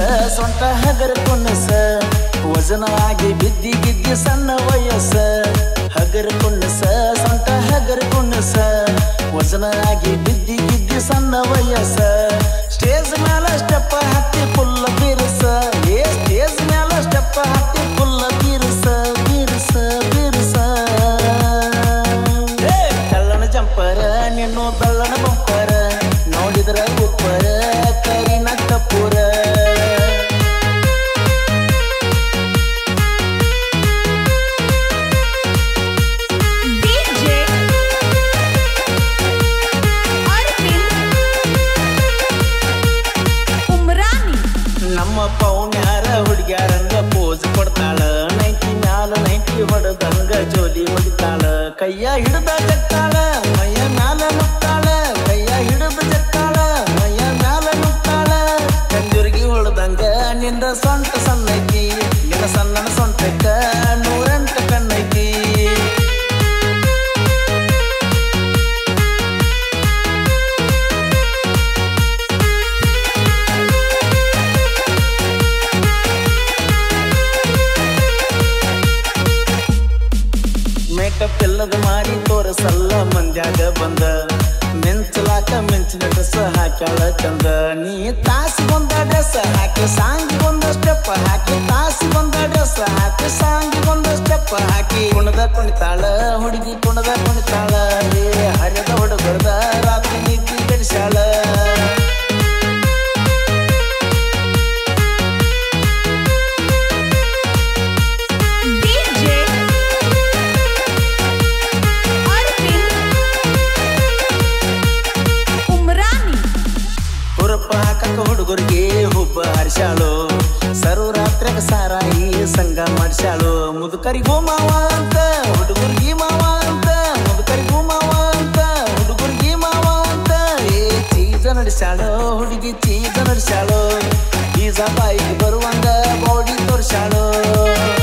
sont Hagar Kunas وزن عاجي بدي جدي سنة ويسا Hagar Kunas sont Hagar Kunas وزن عاجي بدي جدي سنة ويسا ستيز مالا اشتبه حتي كل بيرسا ستيز مالا اشتبه حتي كل بيرسا بيرسا بيرسا تلنا جمبر نينو بلنا بمبر نولي درا بكبر كارينا كبورا Joli ಹೊಡಿತಾಳೆ ಕೈಯ ಹಿಡಿದ ಜಕ್ತಾಳೆ ಮೈಯ ಮ್ಯಾಲ ಮುಟ್ತಾಳೆ ಕೈಯ ಹಿಡಿದ ಜಕ್ತಾಳೆ ಮೈಯ ಮ್ಯಾಲ ಮುಟ್ತಾಳೆ ಕಂಜುರ್ಗಿ ಹೊಡೆದಂಗ ನಿಂದ ಸೊಂಟ ಸಣ್ಣೈತಿ ನಿನ್ನ ಸಣ್ಣನ ಸೊಂಟಕ್ಕ 108 ಕಣ್ಣೈತಿ Pillad mari torasalla manjaga banda minchalaka minchina dress haakala chanda nee taas bonda dress haake saang bonda step haake taas bonda dress haake saang bonda step haake hudigi kunada kunitala re harada hodugurda raatri neeti gedishala ಮುದುಕರಿಗೂ ಮಾವ ಅಂತ ಹುಡುಗರ್ಗಿ ಮಾವ ಅಂತ ಮುದುಕರಿಗೂ ಮಾವ ಅಂತ ಹುಡುಗರ್ಗಿ ಮಾವ ಅಂತ ಏ ಚೀಜ ನಡೆಸಾಳೋ ಹುಡುಗಿ ಚೀಜ ನಡೆಸಾಳೋ ಬೀಜ ಬಾಯಿಗೆ ಬರುವಂಗ ಬಾಡಿ ತೋರಿಸಾಳೋ